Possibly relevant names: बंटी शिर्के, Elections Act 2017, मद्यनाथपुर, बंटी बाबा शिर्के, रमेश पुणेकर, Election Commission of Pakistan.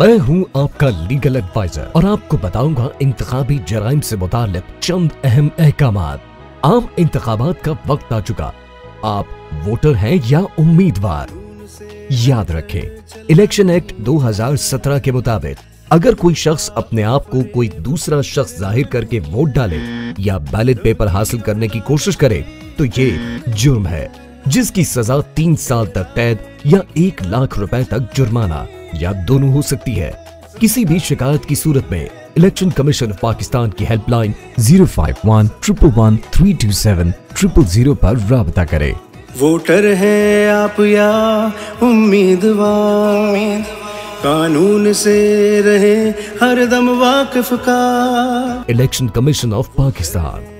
मैं हूं आपका लीगल एडवाइजर और आपको बताऊंगा इंतखाबी जराइम से मुतालिक चंद अहम अहकाम। आम इंतखाबात का वक्त आ चुका, आप वोटर हैं या उम्मीदवार। याद रखें, इलेक्शन एक्ट 2017 के मुताबिक अगर कोई शख्स अपने आप को कोई दूसरा शख्स जाहिर करके वोट डाले या बैलेट पेपर हासिल करने की कोशिश करे तो ये जुर्म है, जिसकी सजा 3 साल तक कैद या 1 लाख रुपए तक जुर्माना या दोनों हो सकती है। किसी भी शिकायत की सूरत में इलेक्शन कमीशन ऑफ पाकिस्तान की हेल्पलाइन 051-111-327-000 पर राबता करें। वोटर है आप या उम्मीदवार, कानून से रहे हर दम वाकिफ का। Election commission of Pakistan.